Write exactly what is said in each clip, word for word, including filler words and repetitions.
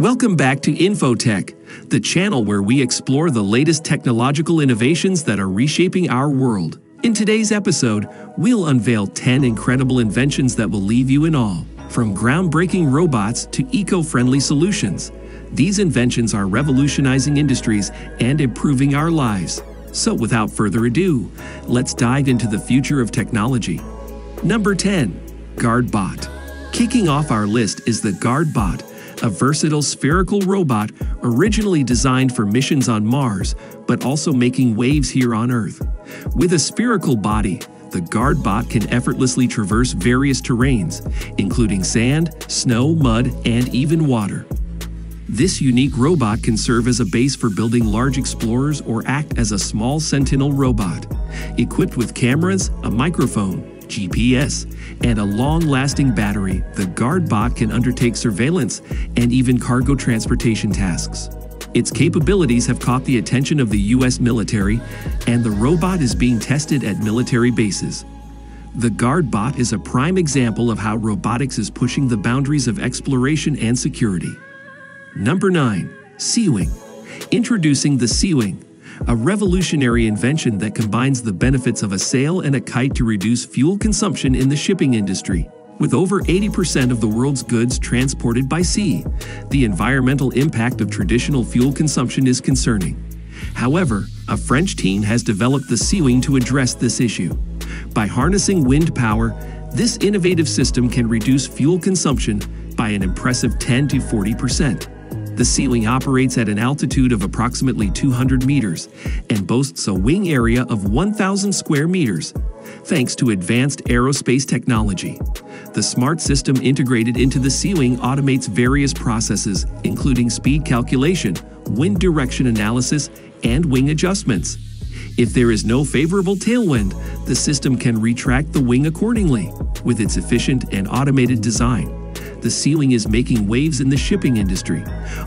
Welcome back to Info Tech, the channel where we explore the latest technological innovations that are reshaping our world. In today's episode, we'll unveil ten incredible inventions that will leave you in awe. From groundbreaking robots to eco-friendly solutions, these inventions are revolutionizing industries and improving our lives. So without further ado, let's dive into the future of technology. Number ten. GuardBot. Kicking off our list is the GuardBot, a versatile spherical robot originally designed for missions on Mars, but also making waves here on Earth. With a spherical body, the GuardBot can effortlessly traverse various terrains, including sand, snow, mud, and even water. This unique robot can serve as a base for building large explorers or act as a small sentinel robot. Equipped with cameras, a microphone, G P S, and a long-lasting battery, the GuardBot can undertake surveillance and even cargo transportation tasks. Its capabilities have caught the attention of the U S military, and the robot is being tested at military bases. The GuardBot is a prime example of how robotics is pushing the boundaries of exploration and security. Number nine. SeaWing. Introducing the SeaWing, a revolutionary invention that combines the benefits of a sail and a kite to reduce fuel consumption in the shipping industry. With over eighty percent of the world's goods transported by sea, the environmental impact of traditional fuel consumption is concerning. However, a French team has developed the SeaWing to address this issue. By harnessing wind power, this innovative system can reduce fuel consumption by an impressive ten to forty percent. The SeaWing operates at an altitude of approximately two hundred meters and boasts a wing area of one thousand square meters, thanks to advanced aerospace technology. The smart system integrated into the SeaWing automates various processes, including speed calculation, wind direction analysis, and wing adjustments. If there is no favorable tailwind, the system can retract the wing accordingly. With its efficient and automated design, the SeaWing is making waves in the shipping industry,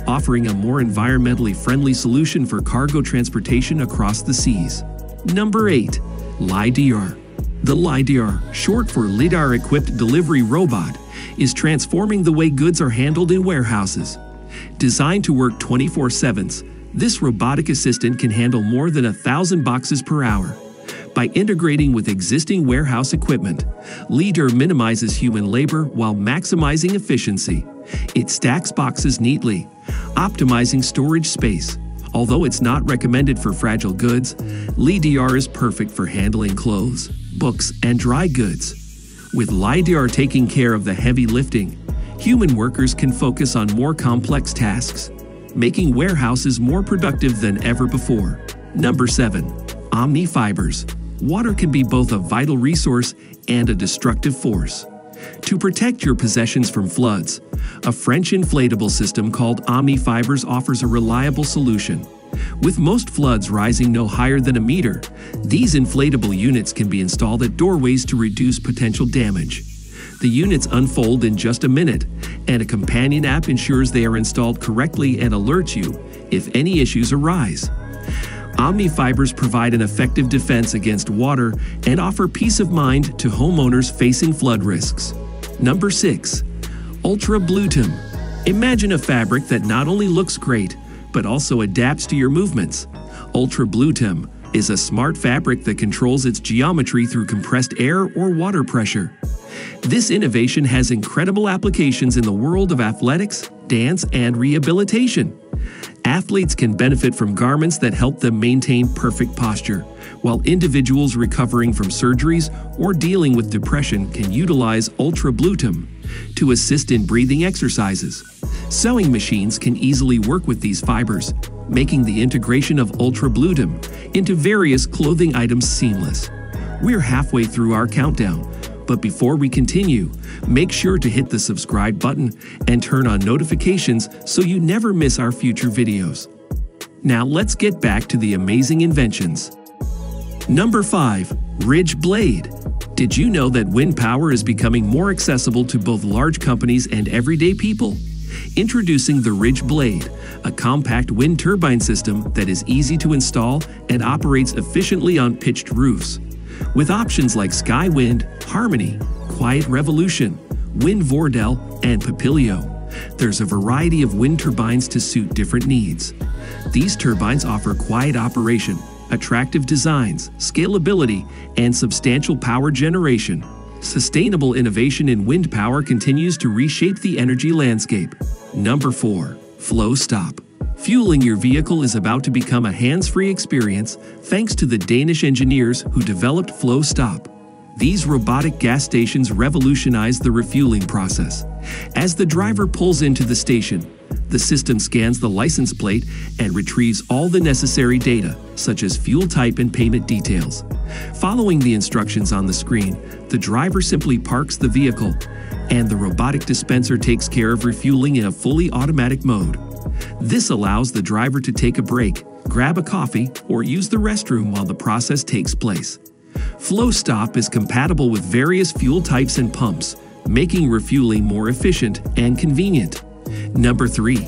offering a more environmentally friendly solution for cargo transportation across the seas. Number eight. LIDAR. The LIDAR, short for LIDAR-equipped delivery robot, is transforming the way goods are handled in warehouses. Designed to work twenty-four seven, this robotic assistant can handle more than a thousand boxes per hour. By integrating with existing warehouse equipment, LIDAR minimizes human labor while maximizing efficiency. It stacks boxes neatly, optimizing storage space. Although it's not recommended for fragile goods, LIDAR is perfect for handling clothes, books, and dry goods. With LIDAR taking care of the heavy lifting, human workers can focus on more complex tasks, making warehouses more productive than ever before. Number seven. OmniFibers. Water can be both a vital resource and a destructive force. To protect your possessions from floods, a French inflatable system called OmniFibers offers a reliable solution. With most floods rising no higher than a meter, these inflatable units can be installed at doorways to reduce potential damage. The units unfold in just a minute, and a companion app ensures they are installed correctly and alerts you if any issues arise. OmniFibers provide an effective defense against water and offer peace of mind to homeowners facing flood risks. Number six. ULTRA BLUE. Imagine a fabric that not only looks great, but also adapts to your movements. ULTRA BLUE is a smart fabric that controls its geometry through compressed air or water pressure. This innovation has incredible applications in the world of athletics, dance, and rehabilitation. Athletes can benefit from garments that help them maintain perfect posture, while individuals recovering from surgeries or dealing with depression can utilize ULTRA BLUE to assist in breathing exercises. Sewing machines can easily work with these fibers, making the integration of ULTRA BLUE into various clothing items seamless. We're halfway through our countdown, but before we continue, make sure to hit the subscribe button and turn on notifications so you never miss our future videos. Now let's get back to the amazing inventions. Number five. RidgeBlade. Did you know that wind power is becoming more accessible to both large companies and everyday people? Introducing the RidgeBlade, a compact wind turbine system that is easy to install and operates efficiently on pitched roofs. With options like Skywind, Harmony, Quiet Revolution, Wind Vordel, and Papilio, there's a variety of wind turbines to suit different needs. These turbines offer quiet operation, attractive designs, scalability, and substantial power generation. Sustainable innovation in wind power continues to reshape the energy landscape. Number four. FlowStop. Fueling your vehicle is about to become a hands-free experience thanks to the Danish engineers who developed FlowStop. These robotic gas stations revolutionize the refueling process. As the driver pulls into the station, the system scans the license plate and retrieves all the necessary data, such as fuel type and payment details. Following the instructions on the screen, the driver simply parks the vehicle, and the robotic dispenser takes care of refueling in a fully automatic mode. This allows the driver to take a break, grab a coffee, or use the restroom while the process takes place. FlowStop is compatible with various fuel types and pumps, making refueling more efficient and convenient. Number three.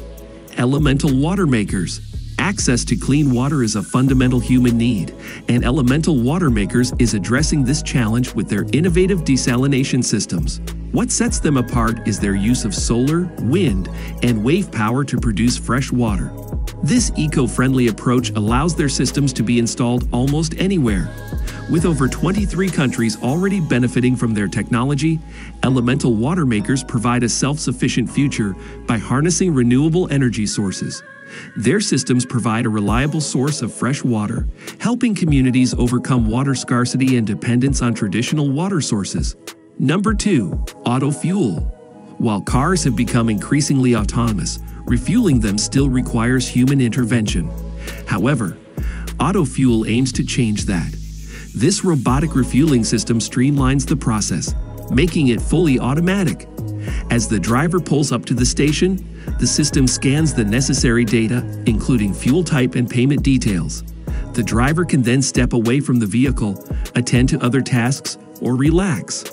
Elemental Water Makers. Access to clean water is a fundamental human need, and Elemental Water Makers is addressing this challenge with their innovative desalination systems. What sets them apart is their use of solar, wind, and wave power to produce fresh water. This eco-friendly approach allows their systems to be installed almost anywhere. With over twenty-three countries already benefiting from their technology, Elemental Water Makers provide a self-sufficient future by harnessing renewable energy sources. Their systems provide a reliable source of fresh water, helping communities overcome water scarcity and dependence on traditional water sources. Number two. Autofuel. While cars have become increasingly autonomous, refueling them still requires human intervention. However, Autofuel aims to change that. This robotic refueling system streamlines the process, making it fully automatic. As the driver pulls up to the station, the system scans the necessary data, including fuel type and payment details. The driver can then step away from the vehicle, attend to other tasks, or relax,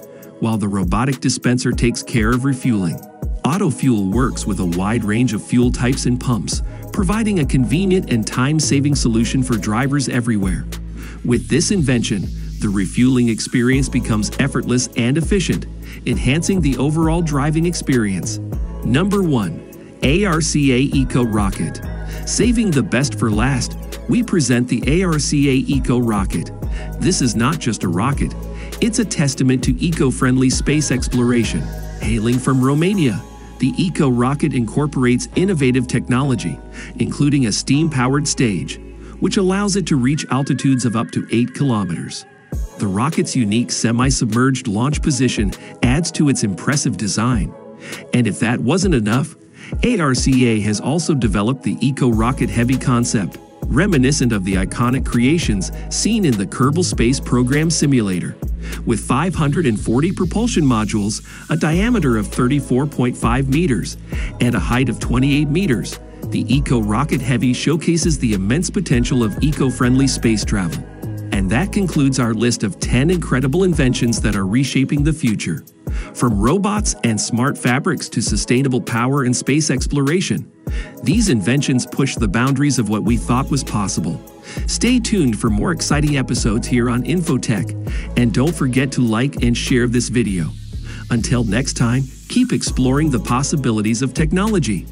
while the robotic dispenser takes care of refueling. Autofuel works with a wide range of fuel types and pumps, providing a convenient and time-saving solution for drivers everywhere. With this invention, the refueling experience becomes effortless and efficient, enhancing the overall driving experience. Number one. ARCA EcoRocket. Saving the best for last, we present the ARCA EcoRocket. This is not just a rocket, it's a testament to eco-friendly space exploration. Hailing from Romania, the EcoRocket incorporates innovative technology, including a steam-powered stage, which allows it to reach altitudes of up to eight kilometers. The rocket's unique semi-submerged launch position adds to its impressive design. And if that wasn't enough, ARCA has also developed the EcoRocket Heavy concept, reminiscent of the iconic creations seen in the Kerbal Space Program simulator. With five hundred forty propulsion modules, a diameter of thirty-four point five meters, and a height of twenty-eight meters, the EcoRocket Heavy showcases the immense potential of eco-friendly space travel. And that concludes our list of ten incredible inventions that are reshaping the future. From robots and smart fabrics to sustainable power and space exploration, these inventions push the boundaries of what we thought was possible. Stay tuned for more exciting episodes here on Info Tech, and don't forget to like and share this video. Until next time, keep exploring the possibilities of technology.